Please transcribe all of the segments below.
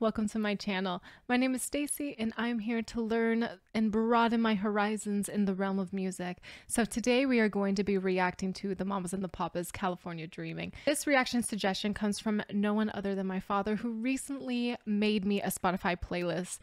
welcome to my channel. My name is Stacey and I'm here to learn and broaden my horizons in the realm of music. So today we are going to be reacting to The Mamas and the Papas, California Dreamin'. This reaction suggestion comes from no one other than my father, who recently made me a Spotify playlist.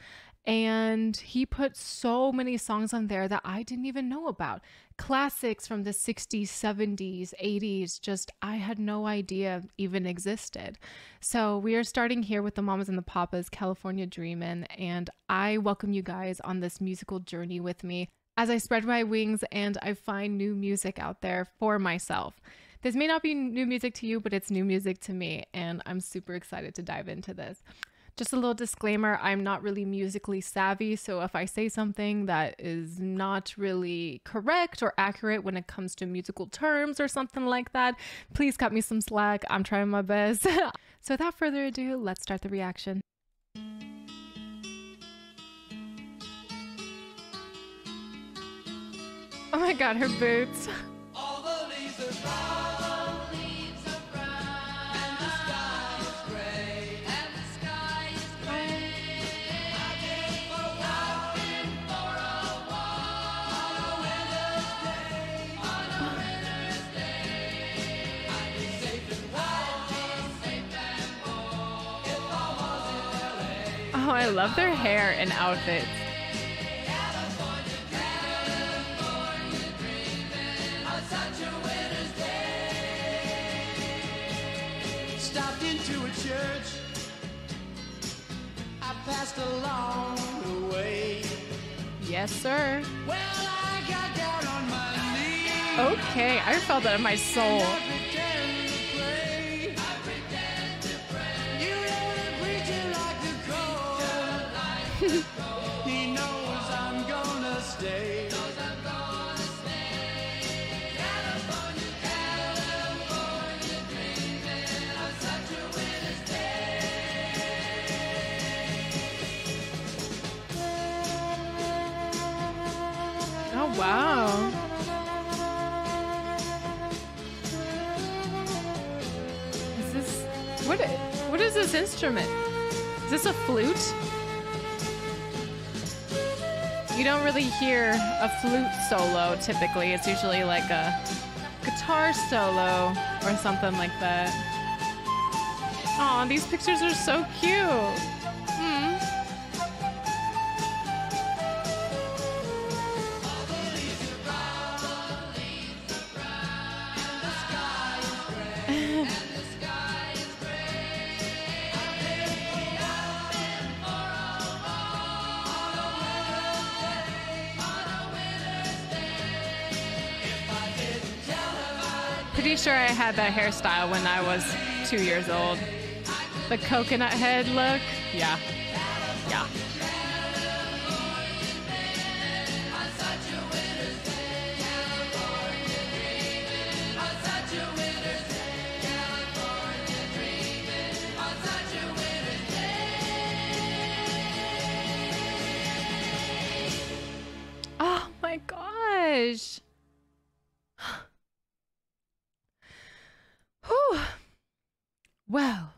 And he put so many songs on there that I didn't even know about. Classics from the 60s, 70s, 80s, just I had no idea even existed. So we are starting here with The Mamas and the Papas, California Dreamin', and I welcome you guys on this musical journey with me as I spread my wings and I find new music out there for myself. This may not be new music to you, but it's new music to me, and I'm super excited to dive into this. Just a little disclaimer, I'm not really musically savvy, so if I say something that is not really correct or accurate when it comes to musical terms or something like that, please cut me some slack. I'm trying my best. So without further ado, let's start the reaction. Oh my god, her boots. All the leaves are brown. Oh, I love their hair and outfits. Stopped into a church. I passed along the way. Yes, sir. Well, I got down on my knees. Okay, I felt that in my soul. He knows I'm gonna stay. California, California dreamin', I'm such a winter's day. Oh wow. Is this what is this instrument? Is this a flute? You don't really hear a flute solo typically. It's usually like a guitar solo or something like that. Aw, these pictures are so cute. Pretty sure I had that hairstyle when I was 2 years old. The coconut head look. Yeah. Yeah. Oh my gosh. Well,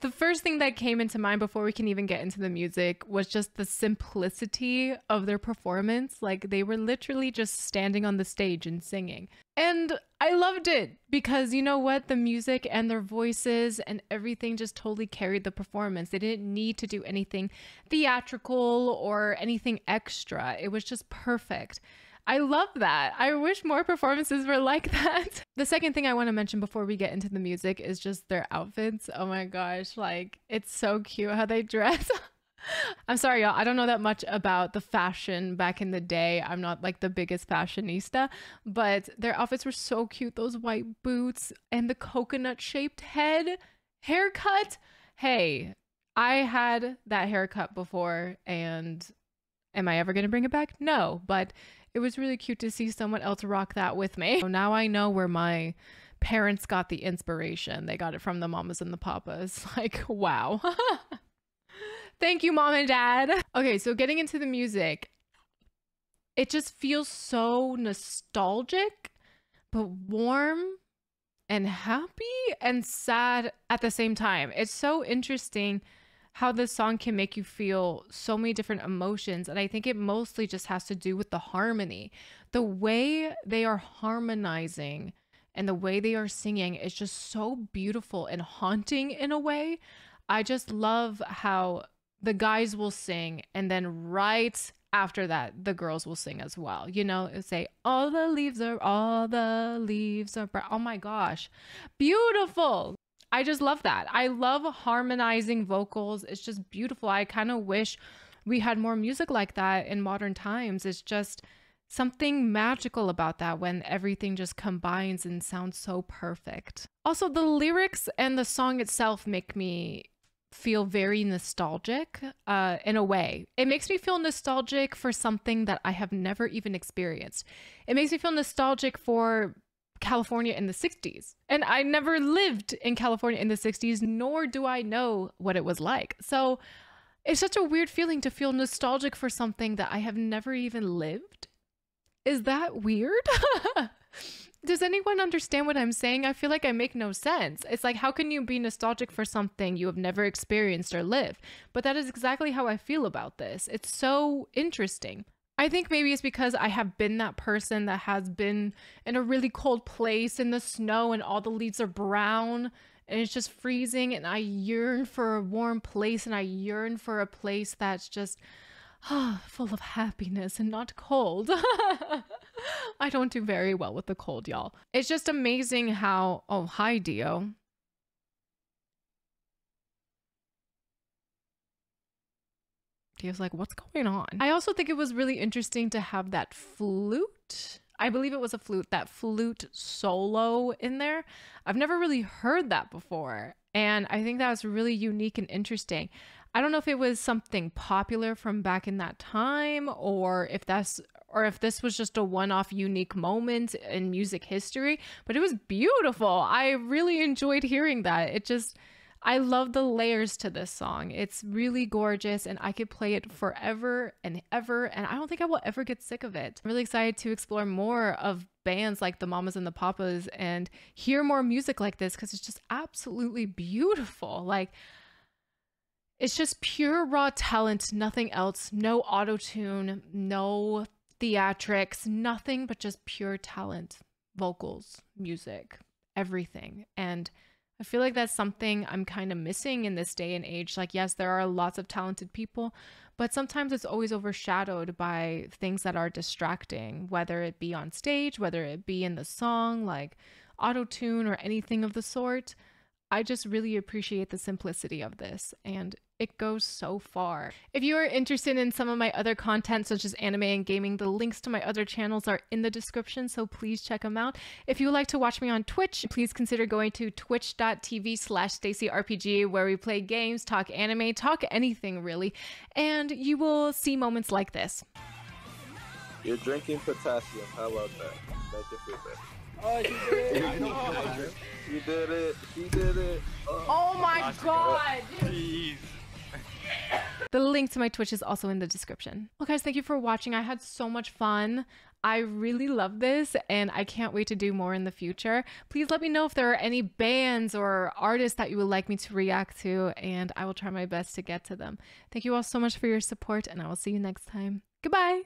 the first thing that came into mind before we can even get into the music was just the simplicity of their performance. Like, they were literally just standing on the stage and singing. And I loved it because, you know what, the music and their voices and everything just totally carried the performance. They didn't need to do anything theatrical or anything extra. It was just perfect. I love that. I wish more performances were like that. The second thing I want to mention before we get into the music is just their outfits. Oh my gosh, like, it's so cute how they dress. I'm sorry, y'all. I don't know that much about the fashion back in the day. I'm not like the biggest fashionista, but their outfits were so cute. Those white boots and the coconut shaped head haircut. Hey, I had that haircut before, and am I ever going to bring it back? No, but it was really cute to see someone else rock that with me. So now I know where my parents got the inspiration. They got it from The Mamas and the Papas. Like, wow. Thank you, Mom and Dad. Okay, so getting into the music, it just feels so nostalgic, but warm and happy and sad at the same time. It's so interesting how this song can make you feel so many different emotions. And I think it mostly just has to do with the harmony. The way they are harmonizing and the way they are singing is just so beautiful and haunting in a way. I just love how the guys will sing, and then right after that, the girls will sing as well. You know, say, all the leaves are brown. Oh my gosh, beautiful. I just love that. I love harmonizing vocals. It's just beautiful. I kind of wish we had more music like that in modern times. It's just something magical about that when everything just combines and sounds so perfect. Also, the lyrics and the song itself make me feel very nostalgic in a way. It makes me feel nostalgic for something that I have never even experienced. It makes me feel nostalgic for California in the 60s. And I never lived in California in the 60s, nor do I know what it was like. So it's such a weird feeling to feel nostalgic for something that I have never even lived. Is that weird? Does anyone understand what I'm saying? I feel like I make no sense. It's like, how can you be nostalgic for something you have never experienced or lived? But that is exactly how I feel about this. It's so interesting. I think maybe it's because I have been that person that has been in a really cold place in the snow and all the leaves are brown and it's just freezing, and I yearn for a warm place, and I yearn for a place that's just full of happiness and not cold. I don't do very well with the cold, y'all. It's just amazing how... Oh, hi, Dio. Dio's like, what's going on? I also think it was really interesting to have that flute. I believe it was a flute, that flute solo in there. I've never really heard that before. And I think that was really unique and interesting. I don't know if it was something popular from back in that time, or if that's, or if this was just a one-off unique moment in music history, but it was beautiful. I really enjoyed hearing that. It just, I love the layers to this song. It's really gorgeous, and I could play it forever and ever, and I don't think I will ever get sick of it. I'm really excited to explore more of bands like the Mamas and the Papas and hear more music like this, because it's just absolutely beautiful. Like, it's just pure raw talent, nothing else, no auto-tune, no theatrics, nothing but just pure talent, vocals, music, everything. And I feel like that's something I'm kind of missing in this day and age. Like, yes, there are lots of talented people, but sometimes it's always overshadowed by things that are distracting, whether it be on stage, whether it be in the song, like auto-tune or anything of the sort. I just really appreciate the simplicity of this, and it goes so far. If you are interested in some of my other content, such as anime and gaming, the links to my other channels are in the description, so please check them out. If you would like to watch me on Twitch, please consider going to twitch.tv/StaceyRPG, where we play games, talk anime, talk anything really, and you will see moments like this. You're drinking potassium. How about that? Make it feel better. Oh, you did it. You did it. You did it. Oh my God. Jeez. The link to my Twitch is also in the description. Well, guys, thank you for watching. I had so much fun. I really love this, and I can't wait to do more in the future. Please let me know if there are any bands or artists that you would like me to react to, and I will try my best to get to them. Thank you all so much for your support, and I will see you next time. Goodbye.